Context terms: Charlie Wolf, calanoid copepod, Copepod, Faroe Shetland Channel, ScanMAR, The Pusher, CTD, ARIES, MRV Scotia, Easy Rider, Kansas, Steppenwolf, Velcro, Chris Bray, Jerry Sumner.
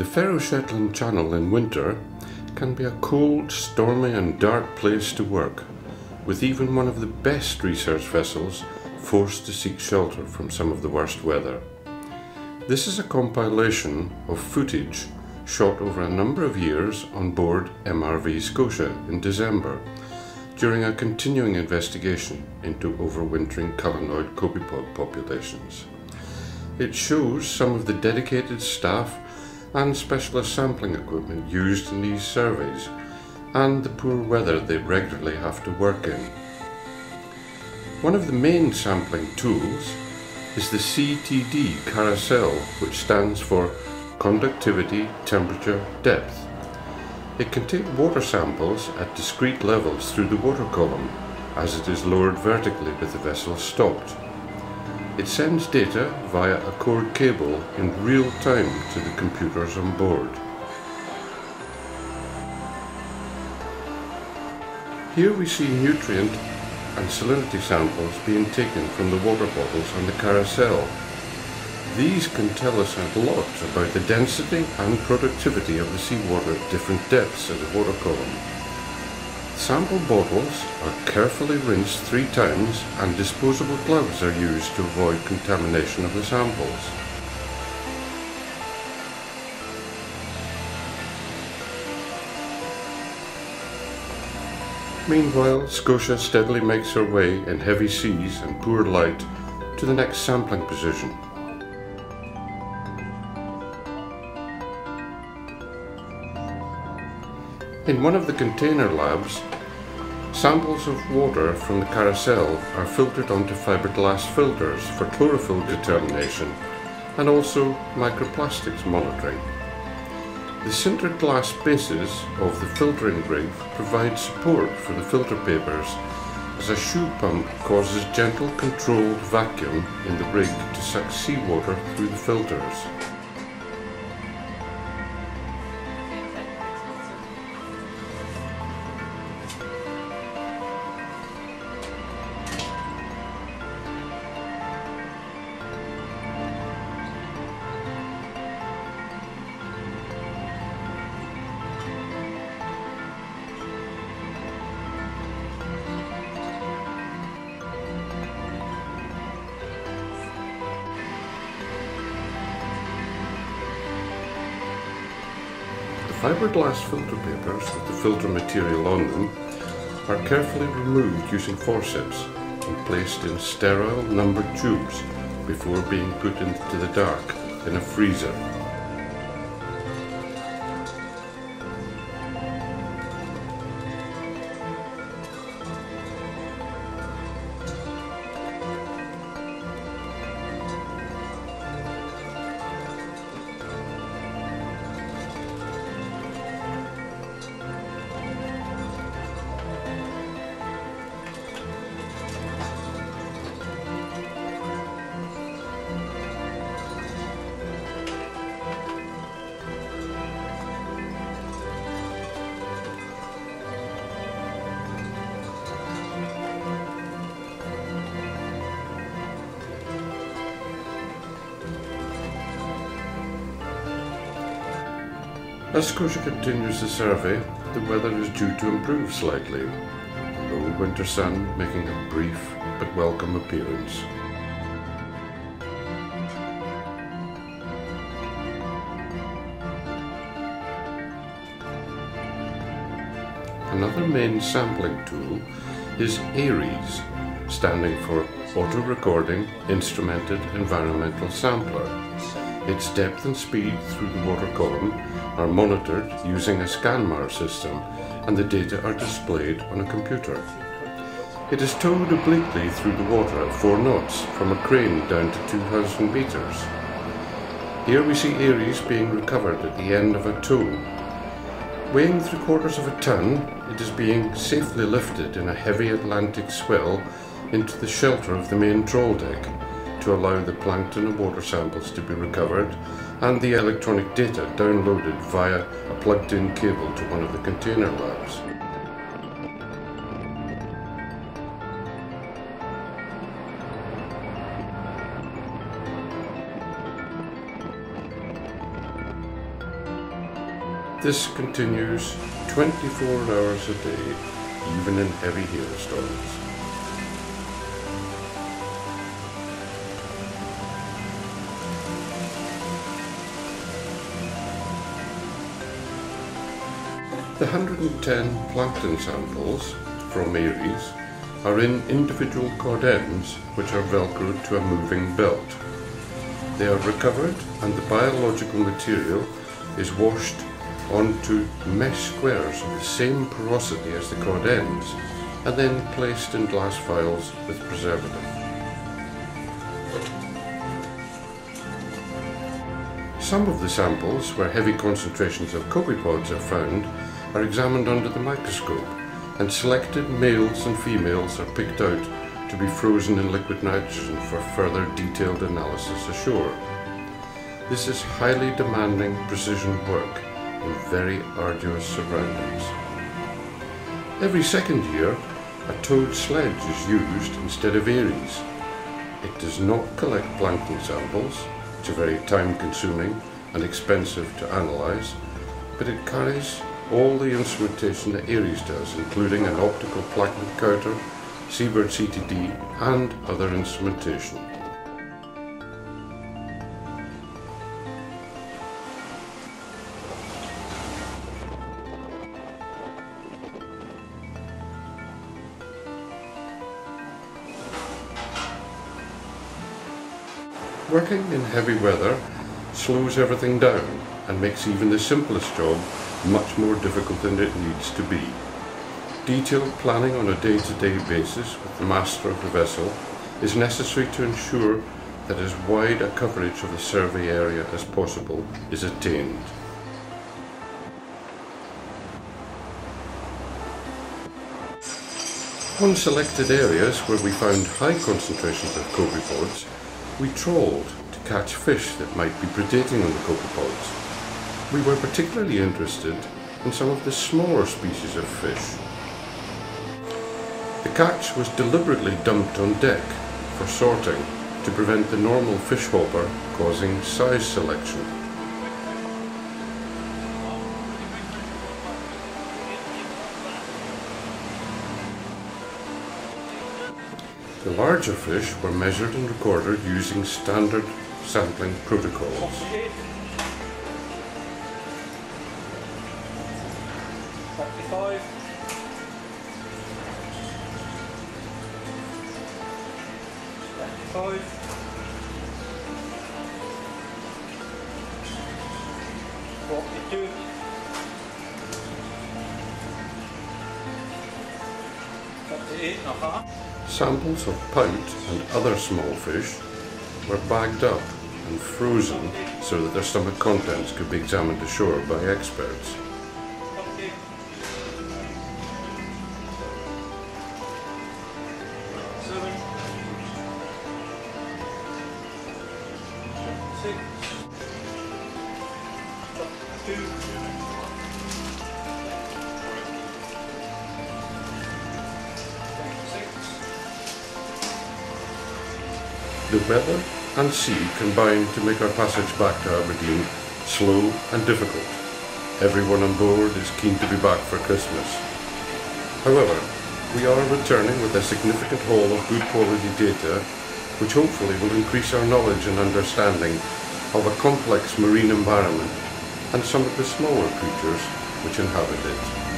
The Faroe Shetland Channel in winter can be a cold, stormy and dark place to work, with even one of the best research vessels forced to seek shelter from some of the worst weather. This is a compilation of footage shot over a number of years on board MRV Scotia in December, during a continuing investigation into overwintering calanoid copepod populations. It shows some of the dedicated staff and specialist sampling equipment used in these surveys, and the poor weather they regularly have to work in. One of the main sampling tools is the CTD carousel, which stands for Conductivity, Temperature, Depth. It can take water samples at discrete levels through the water column, as it is lowered vertically with the vessel stopped. It sends data via a cord cable in real time to the computers on board. Here we see nutrient and salinity samples being taken from the water bottles on the carousel. These can tell us a lot about the density and productivity of the seawater at different depths of the water column. Sample bottles are carefully rinsed 3 times and disposable gloves are used to avoid contamination of the samples. Meanwhile, Scotia steadily makes her way in heavy seas and poor light to the next sampling position. In one of the container labs, samples of water from the carousel are filtered onto fiberglass filters for chlorophyll determination and also microplastics monitoring. The sintered glass bases of the filtering rig provide support for the filter papers, as a shoe pump causes gentle controlled vacuum in the rig to suck seawater through the filters. Fiberglass filter papers with the filter material on them are carefully removed using forceps and placed in sterile numbered tubes before being put into the dark in a freezer. As Scotia continues the survey, the weather is due to improve slightly, the low winter sun making a brief but welcome appearance. Another main sampling tool is ARIES, standing for Auto Recording Instrumented Environmental Sampler. Its depth and speed through the water column are monitored using a ScanMAR system, and the data are displayed on a computer. It is towed obliquely through the water at 4 knots from a crane down to 2,000 meters. Here we see ARIES being recovered at the end of a tow. Weighing 3/4 of a ton, it is being safely lifted in a heavy Atlantic swell into the shelter of the main trawl deck, to allow the plankton and water samples to be recovered and the electronic data downloaded via a plugged-in cable to one of the container labs. This continues 24 hours a day, even in heavy hailstorms. The 110 plankton samples from ARIES are in individual cordons which are velcroed to a moving belt. They are recovered and the biological material is washed onto mesh squares of the same porosity as the cordons and then placed in glass vials with preservative. Some of the samples, where heavy concentrations of copepods are found, are examined under the microscope, and selected males and females are picked out to be frozen in liquid nitrogen for further detailed analysis ashore. This is highly demanding precision work in very arduous surroundings. Every second year, a towed sledge is used instead of ARIES. It does not collect plankton samples, which are very time-consuming and expensive to analyse, but it carries all the instrumentation that ARIES does, including an optical plankton counter, seabird CTD, and other instrumentation. Working in heavy weather slows everything down and makes even the simplest job much more difficult than it needs to be. Detailed planning on a day-to-day basis with the master of the vessel is necessary to ensure that as wide a coverage of the survey area as possible is attained. On selected areas where we found high concentrations of copepods, we trawled to catch fish that might be predating on the copepods. We were particularly interested in some of the smaller species of fish. The catch was deliberately dumped on deck for sorting to prevent the normal fish hopper causing size selection. The larger fish were measured and recorded using standard sampling protocols. Samples of pout and other small fish were bagged up and frozen so that their stomach contents could be examined ashore by experts. The weather and sea combined to make our passage back to Aberdeen slow and difficult. Everyone on board is keen to be back for Christmas. However, we are returning with a significant haul of good quality data, which hopefully will increase our knowledge and understanding of a complex marine environment and some of the smaller creatures which inhabit it.